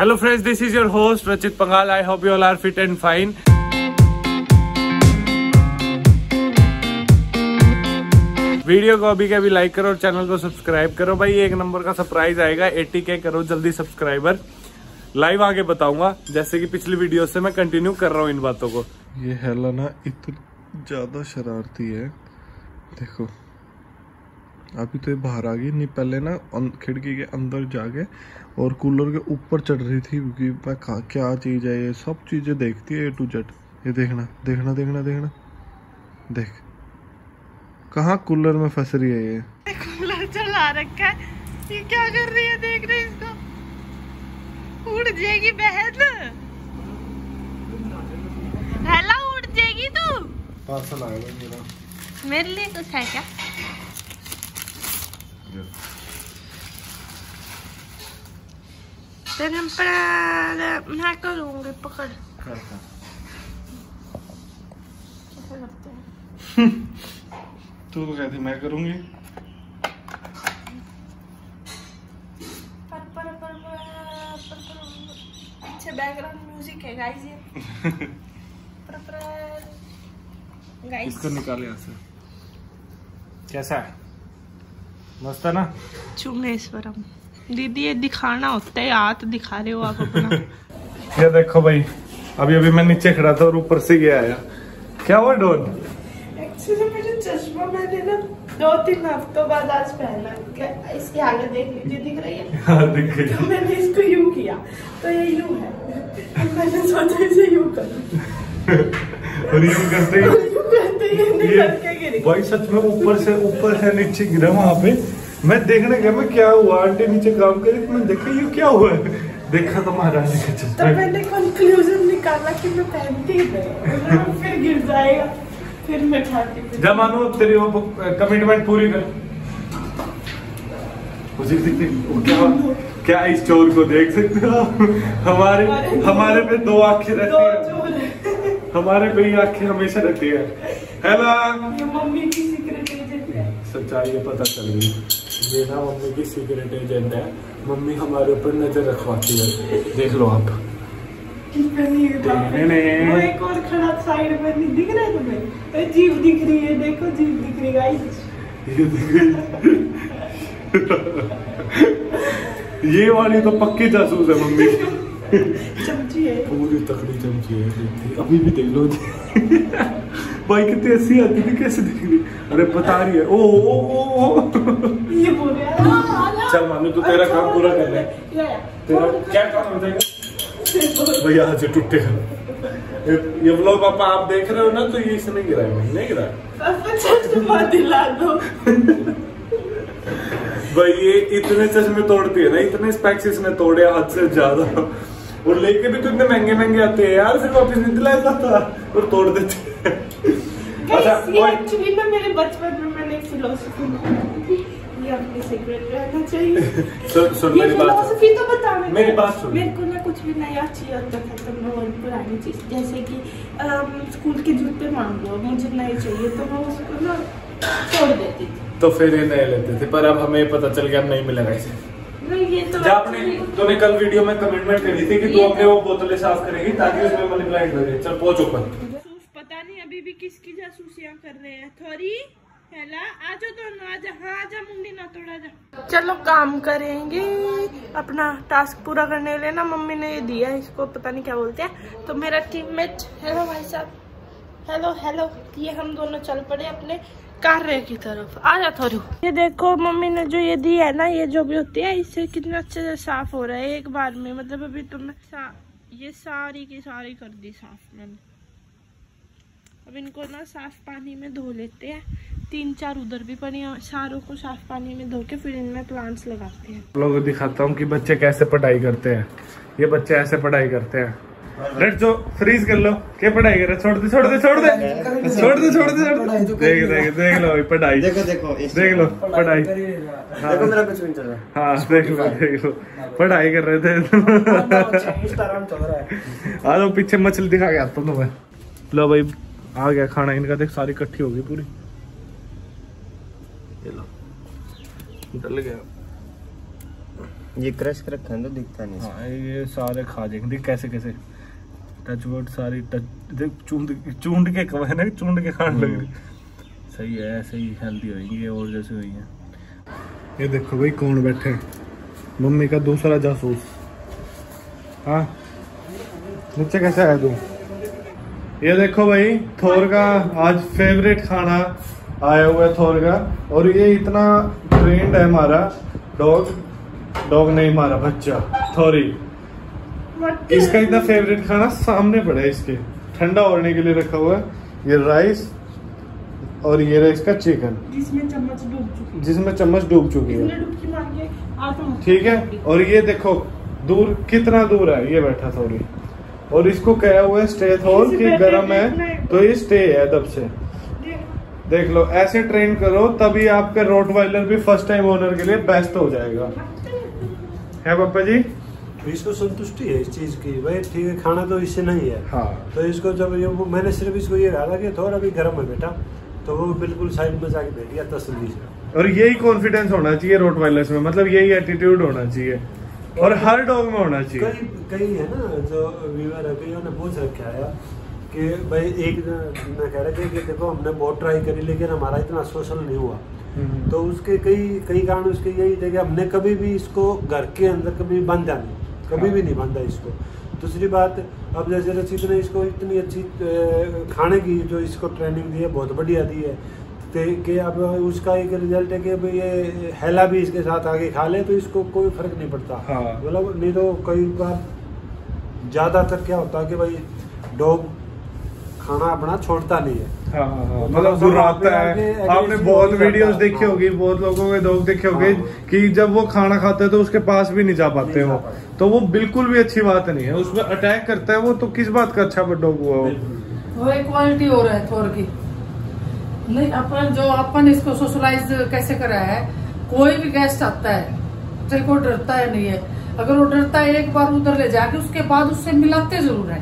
Hello friends, this is your host Rachit Pangal. I hope you all are fit and fine. Video को अभी के अभी like करो और चैनल को सब्सक्राइब करो। भाई एक नंबर का सरप्राइज आएगा, 80K करो जल्दी सब्सक्राइबर। लाइव आगे बताऊंगा जैसे कि पिछली वीडियो से मैं कंटिन्यू कर रहा हूँ इन बातों को। ये हेला ना इतना ज्यादा शरारती है, देखो अभी तो ये बाहर आ गई, नहीं पहले ना खिड़की के अंदर जाके और कूलर के ऊपर चढ़ रही थी कि मैं क्या चीज़ है ये, सब चीज़ें देखती है A to Z। ये देखना देखना देखना देखना, देख कहाँ कूलर में फंस रही है ये। कूलर चला रखा है, ये क्या कर रही है, देख रहे इसको, उड़ जाएगी बहन, हेला उड़ जाएगी तू। पार्सल आएगा मेरा, मेरे लिए कुछ है क्या? मैं करूंगी पकड़ करते हैं। तू तो कहती मैं करूंगी। अच्छा बैकग्राउंड म्यूजिक है गाइस ये। गाइस इसको निकाल यहाँ से। कैसा है, मस्त है ना? चुंगेश्वरम दीदी ये दिखाना होता है, हाथ दिखा रहे हो आप अपना। ये देखो भाई, अभी अभी मैं नीचे खड़ा था और ऊपर से गया आया। क्या हुआ डॉन? एक्चुअली मुझे चश्मा मैंने ना 2-3 हफ्तों बाद आज पहना। क्या इसकी हालत देख लीजिए, दिख रही है? हाँ दिख रही है। तो मैंने इसको यूं किया तो ये यूं है, तो मैंने सोचा इसे यूं करूं। और यूं करते ही भाई सच में ऊपर से नीचे गिरा वहाँ पे। मैं देखने गया मैं क्या हुआ, आंटी नीचे काम करी तो मैं देखा ये क्या हुआ है, देखा तो महाराज जी का। तो मैंने कंक्लूजन निकाला कि मैं पहनती हूँ, फिर गिर जाएगा, फिर मैं उठाती। जा मानो अब तेरी वो कमिटमेंट पूरी कर। क्या इस चोर को देख सकते हो? हमारे पे 2 आँखें रहती है, हमारे पे ही आँखें हमेशा रहती है। हेलो, ये मम्मी की सीक्रेट एजेंट है। सच्चाई ये पता चल गई, ये ना मम्मी की सीक्रेट एजेंट है। मम्मी हमारे ऊपर नजर रखवाती है, देख लो आप। वो एक और खड़ा साइड में, नहीं दिख रहा है तुम्हें? जीभ दिख रही है, देखो जीभ दिख रही गाइस। ये वाली तो पक्की जासूस है मम्मी की, चमची है, पूरी तकड़ी चमची है, अभी भी देख लो जी। भाई कितनी ऐसी आती थी, कैसे दिख रही? अरे बता रही है, ओ ओ ओ ये बोल रहा है। चल मानू तू तेरा काम पूरा कर ले। तेरा क्या काम हो जाएगा भैया, आज टूटेगा ये व्लॉग। पापा आप देख रहे हो ना, तो ये इसने गिराया, भाई नहीं गिराया। अच्छा चश्मा दिला दो भाई। ये इतने चश्मे तोड़ती है ना, इतने स्पेक्स इसने तोड़े हद से ज्यादा, और लेके भी तो इतने महंगे महंगे आते हैं यार, फिर वापस नहीं दिलाया जाता और तोड़ देते। अच्छा एक्चुअली ना मेरे बचपन में मैंने एक फिलॉसफी की, ये अपनी सीक्रेट रखना चाहिए। सुन मेरी बात, तो बता मेरी बात सुन। मेरे को ना कुछ भी नया चाहिए होता था तो मैं वही पुरानी चीज, जैसे कि स्कूल के जूते मांग लो, मुझे नए चाहिए तो मैं उसको ना छोड़ देती थी, तो फिर ये नए लेते थे। पर अब हमें पता चल गया, अब नहीं मिलेगा इसे। तूने कल वीडियो में कमिटमेंट करी थी कि तू अपने वो बोतलें साफ करेगी ताकि उसमें मनीप्लांट लगे। चल पहुंच ऊपर। पता नहीं अभी भी किसकी जासूसियां कर रहे हैं। थोरी हेला आजा, दोनों आजा, हाँ आजा, मुंडी ना तोड़ा जा। चलो काम करेंगे, अपना टास्क पूरा करने लेना। मम्मी ने ये दिया इसको, पता नहीं क्या बोलते हैं। तो मेरा टीममेट, हेलो भाई साहब, हेलो हेलो, ये हम दोनों चल पड़े अपने कार्य की तरफ। आजा थोरू। ये देखो मम्मी ने जो ये दी है ना, ये जो भी होती है, इससे कितना अच्छे से साफ हो रहा है एक बार में। मतलब अभी तो मैं ये सारी की सारी कर दी साफ मैंने। अब इनको ना साफ पानी में धो लेते हैं, 3-4 उधर भी पड़ी है, सारों को साफ पानी में धो के फिर इनमें प्लांट्स लगाते हैं। लोगों को दिखाता हूँ कि बच्चे कैसे पढ़ाई करते हैं। ये बच्चे ऐसे पढ़ाई करते हैं, रेड जो फ्रीज कर लो, क्या पढ़ाई कर रहा है? छोड़ दे। देख लो पढ़ाई, देखो पढ़ाई, देखो मेरा कुछ नहीं चल रहा। हाँ देख लो पढ़ाई कर रहे थे। आ जाओ पीछे, मछली दिखा के आता हूँ तुम्हें। लो भाई आ गया खाना इनका, देख सारी इकट्ठी होगी पूरी, ये लो डल गया। ये क्रश कर रखा है तो दिखता नहीं। हाँ, ये सारे खा जाएंगे। देख कैसे कैसे टच वर्ड सारी टच, देख चूंड के है ना, चूंड के खाने लग रही। सही है, ऐसे ही हेल्दी होएंगे और जैसे हुई है। ये देखो भाई कौन बैठे, मम्मी का दूसरा जासूस। हाँ नीचे कैसे आया तू? ये देखो भाई थोर का आज फेवरेट खाना आया हुआ है थोर का। और ये इतना ट्रेंड है हमारा डॉग नहीं, हमारा बच्चा थोरी, इसका इतना फेवरेट खाना सामने पड़ा है इसके, ठंडा होने के लिए रखा हुआ है। ये राइस और ये रहा इसका चिकन जिसमें चम्मच डूब चुकी है, ठीक है। और ये देखो दूर कितना दूर है ये बैठा थोरी, और इसको कहा हुआ है स्टे थोर कि गरम है तो ये स्टे है तब से। देख लो ऐसे ट्रेन करो तभी आपके रोटवाइलर भी फर्स्ट टाइम ओनर के लिए बेस्ट हो जाएगा, है पापा जी। इसको संतुष्टि है इस चीज की भाई, ठीक है खाना तो इससे नहीं है। हाँ। तो इसको जब ये मैंने सिर्फ इसको ये कहा था कि थोड़ा भी गर्म है बेटा, तो वो बिल्कुल साइड में जाके बैठ गया तसल्ली से। और यही कॉन्फिडेंस होना चाहिए रोटवाइलर्स में, मतलब यही एटीट्यूड होना चाहिए और हर डॉग में होना चाहिए। कई है ना जो व्यूअर है कई उन्होंने पूछ रखा है कि भाई एक मैं कह रहा था कि देखो हमने बहुत ट्राई करी लेकिन हमारा इतना सोशल नहीं हुआ, तो उसके कई कारण उसके यही थे कि हमने कभी भी इसको घर के अंदर कभी बांधा नहीं, कभी भी नहीं बांधा इसको। दूसरी बात, अब जैसे रचित ने इसको इतनी अच्छी खाने की जो इसको ट्रेनिंग दी है बहुत बढ़िया दी है, कि अब उसका एक रिजल्ट है कि अब ये हैला भी इसके साथ आगे खा ले तो इसको कोई फर्क नहीं पड़ता। मतलब हाँ। नहीं तो कई बार ज़्यादातर क्या होता है कि भाई डॉग खाना अपना छोड़ता नहीं है। हाँ, हाँ, हाँ। मतलब आता है, आपने बहुत वीडियोस देखी होगी, बहुत लोगों के डॉग देखे होंगे कि जब वो खाना खाता है तो उसके पास भी नहीं जा पाते हो, तो वो बिल्कुल भी अच्छी बात नहीं है। उसमें अटैक करता है वो, तो किस बात का अच्छा डॉग हुआ वो क्वालिटी हो रहा है थोर की। नहीं अपन जो अपन इसको सोशलाइज कैसे कराया है, कोई भी गेस्ट आता है चाहे कोई डरता है नहीं है, अगर वो डरता है एक बार उधर ले जाके उसके बाद उससे मिलाते जरूर है,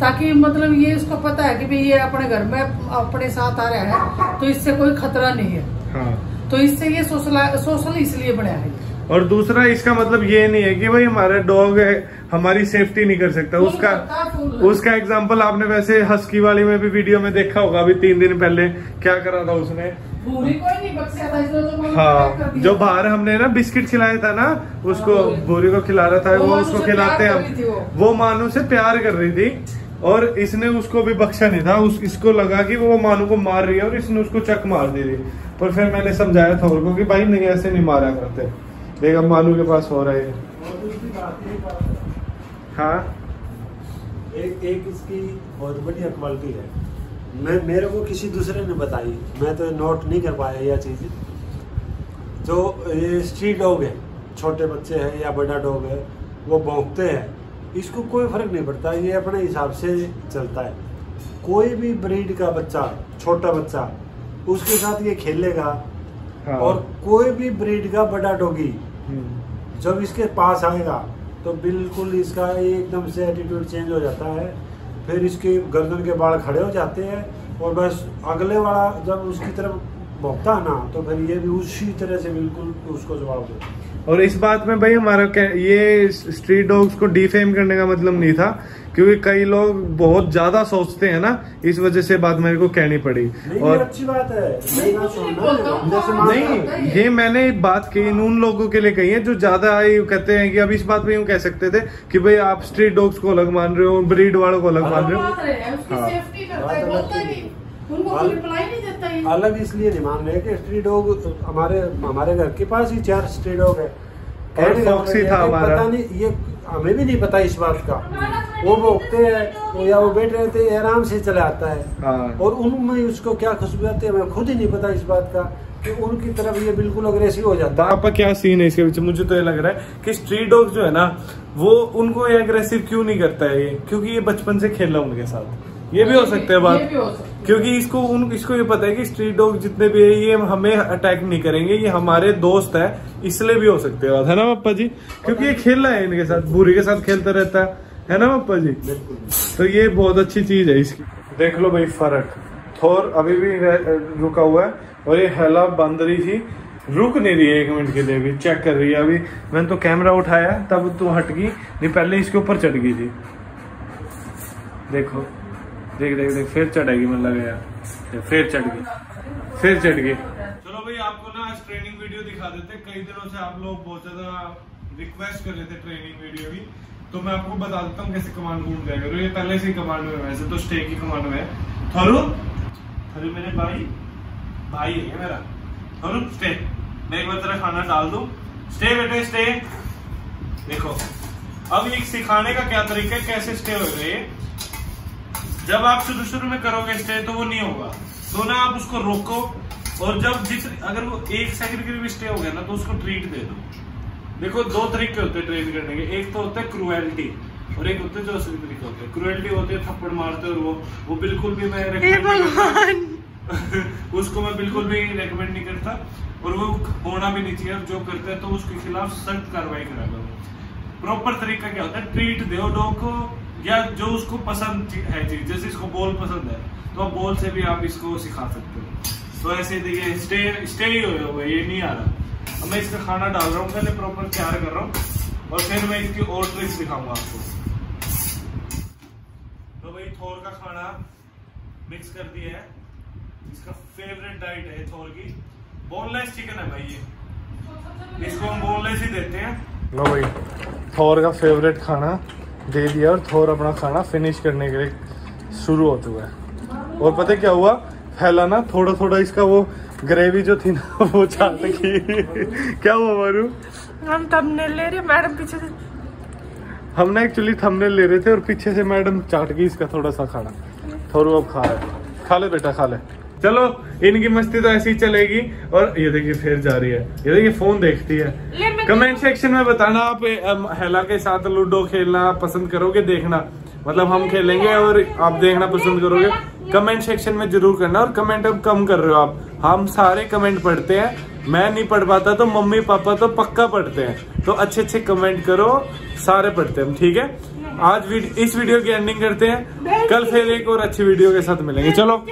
ताकि मतलब ये इसको पता है कि भाई ये अपने घर में अपने साथ आ रहा है तो इससे कोई खतरा नहीं है। हाँ। तो इससे ये सोशल इसलिए बनाया है। और दूसरा इसका मतलब ये नहीं है कि भाई हमारा डॉग हमारी सेफ्टी नहीं कर सकता। उसका एग्जांपल आपने वैसे हस्की वाली में भी वीडियो में देखा होगा, अभी 3 दिन पहले क्या करा था उसने, भूरी कोई नहीं बख्शा था इसको। हाँ, जो बाहर हमने ना बिस्किट खिलाया था ना उसको, भूरी को खिला रहा था वो, उसको खिलाते हम वो मानू से प्यार कर रही थी और इसने उसको भी बख्शा नहीं था। इसको लगा कि वो मानू को मार रही है और इसने उसको चक मार दी थी, पर फिर मैंने समझाया था उनको कि भाई नहीं ऐसे नहीं मारा करते, देख अब मानू के पास हो रहा है। हाँ एक इसकी बहुत बढ़िया क्वालिटी है, मैं मेरे को किसी दूसरे ने बताई, मैं तो नोट नहीं कर पाया यह चीज़। जो ये स्ट्रीट डॉग है, छोटे बच्चे हैं या बड़ा डॉग है, वो भौंकते हैं, इसको कोई फर्क नहीं पड़ता, ये अपने हिसाब से चलता है। कोई भी ब्रीड का बच्चा, छोटा बच्चा, उसके साथ ये खेलेगा। हाँ। और कोई भी ब्रीड का बड़ा डॉगी जब इसके पास आएगा तो बिल्कुल इसका एकदम से एटीट्यूड चेंज हो जाता है, फिर इसके गर्दन के बाल खड़े हो जाते हैं और बस अगले वाला जब उसकी तरफ भौंकता है ना तो फिर ये भी उसी तरह से बिल्कुल उसको जवाब देता। और इस बात में भाई हमारा ये स्ट्रीट डॉग्स को डिफेम करने का मतलब नहीं था, क्योंकि कई लोग बहुत ज्यादा सोचते हैं ना, इस वजह से बात मेरे को कहनी पड़ी। और अच्छी बात है, नहीं ये मैंने बात कही उन लोगों के लिए कही है जो ज्यादा कहते हैं कि अब इस बात पे यूं कह सकते थे कि भाई आप स्ट्रीट डॉग्स को अलग मान रहे हो, ब्रीड वालों को अलग मान रहे हो। हाँ, अलग इसलिए नहीं मान रहे कि स्ट्रीट डॉग हमारे घर के पास ही 4 स्ट्रीट डॉग है, पता नहीं ये हमें भी नहीं पता इस बात का, वो भोंकते हैं या वो बैठ रहे थे आराम से चला आता है। हाँ। और उनमें उसको क्या खुशबू आती है हमें खुद ही नहीं पता इस बात का, कि उनकी तरफ ये बिल्कुल अग्रेसिव हो जाता है। आपका क्या सीन है इसके पीछे? मुझे तो ये लग रहा है कि स्ट्रीट डॉग जो है ना वो उनको अग्रेसिव क्यों नहीं करता है, ये क्योंकि ये बचपन से खेल रहा है उनके साथ, ये भी हो सकता है बात, क्योंकि इसको ये पता है कि स्ट्रीट डॉग जितने भी है ये हमें अटैक नहीं करेंगे, ये हमारे दोस्त है, इसलिए भी हो सकते है ना पापा जी, क्योंकि ये खेल रहा है इनके साथ, भूरी के साथ खेलता रहता है ना पापा जी। तो ये बहुत अच्छी चीज है इसकी। देख लो भाई फर्क, थोर अभी भी रुका हुआ है और ये हैला बांध रही थी, रुक नहीं रही है एक मिनट के लिए भी, चेक कर रही है। अभी मैंने तो कैमरा उठाया तब तो हट गई, नहीं पहले इसके ऊपर चढ़ गई थी। देखो देख देख देख फिर चढ़ेगी, मन लगा यार फिर चढ़ गई, फिर चढ़ गई। चलो भाई आपको ना आज ट्रेनिंग वीडियो दिखा देते। कई दिनों से आप लोग बहुत ज्यादा रिक्वेस्ट कर रहे थे ट्रेनिंग वीडियो की, तो मैं आपको बता देता हूँ कैसे कमांड ढूंढ जाएगा। तो ये पहले से ही कमांड में, वैसे तो स्टे की कमांड में है। थरू थरू मेरे भाई भाई है मेरा थरू, स्टे मैं एक बार तेरा खाना डाल दूं, स्टे बेटे स्टे। देखो अब एक सिखाने का क्या तरीका है, कैसे स्टे हो गए। जब आप शुरू शुरू में करोगे स्टे तो वो नहीं होगा, तो ना आप उसको रोको, और जब अगर वो एक सेकंड के लिए भी स्टे हो गया ना तो उसको ट्रीट दे दो। देखो दो तरीके होते हैं ट्रेन करने के, एक तो होता है क्रुएल्टी और एक होता है जो असली तरीके होते हैं। क्रुएल्टी होती है थप्पड़ मारते, और वो बिल्कुल भी मैं उसको मैं बिल्कुल भी रेकमेंड नहीं करता, और वो होना भी नहीं चाहिए। जो करते हैं तो उसके खिलाफ सख्त कार्रवाई करा करो। प्रॉपर तरीका क्या होता है, ट्रीट दो डॉग को, या जो उसको पसंद है चीज, जैसे इसको बॉल पसंद है तो आप बॉल से भी आप इसको सिखा सकते हो। तो ऐसे देखिए स्टे स्टे ही हो, ये नहीं आ रहा। अब मैं इसका खाना डाल रहा हूँ, पहले प्रॉपर तैयार कर रहा हूँ, और फिर मैं इसकी और ट्रिक्स दिखाऊंगा आपको। तो भाई थोर का खाना मिक्स कर दिया है, इसका फेवरेट डाइट है थोर की। बोनलेस चिकन है भाई ये, इसको हम बोनलेस ही देते हैं। लो भाई थोर का फेवरेट खाना दे दिया, और थोर अपना खाना फिनिश करने के लिए शुरू होते हुए। और पता क्या हुआ, फैला ना थोड़ा थोड़ा इसका वो ग्रेवी जो थी ना वो चाट की क्या हुआ मारू, हम थंबनेल ले रहे, मैडम पीछे से, हम ना एक्चुअली थंबनेल ले रहे थे और पीछे से मैडम चाट गई इसका थोड़ा सा खाना। थोड़ा अब खा ले बेटा खा ले। चलो इनकी मस्ती तो ऐसी ही चलेगी। और ये देखिए फिर जा रही है, ये देखिए फोन देखती है। कमेंट सेक्शन में बताना आप हेला के साथ लूडो खेलना पसंद करोगे, देखना मतलब हम खेलेंगे और आप देखना पसंद करोगे। कमेंट सेक्शन में जरूर करना। और कमेंट अब कम कर रहे हो आप, हम सारे कमेंट पढ़ते हैं, मैं नहीं पढ़ पाता तो मम्मी पापा तो पक्का पढ़ते हैं। तो अच्छे अच्छे कमेंट करो, सारे पढ़ते हैं हम, ठीक है। आज इस वीडियो की एंडिंग करते हैं, कल फिर एक और अच्छी वीडियो के साथ मिलेंगे। चलो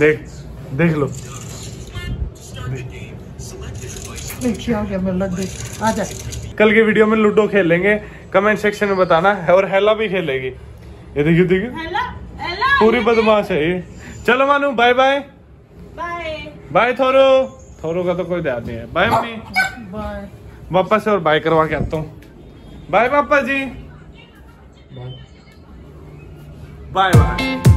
देख देख लो कल के वीडियो में लूडो खेलेंगे, कमेंट सेक्शन में बताना है। और हेला भी खेलेगी, ये देखिए देखिए पूरी बदमाश है ये। चलो Manu bye bye bye bye. थोरो थोरो का तो कोई ध्यान नहीं है। बाय मम्मी बाय, पापा से और बाय करवा के आता हूँ। बाय पापा जी बाय बाय।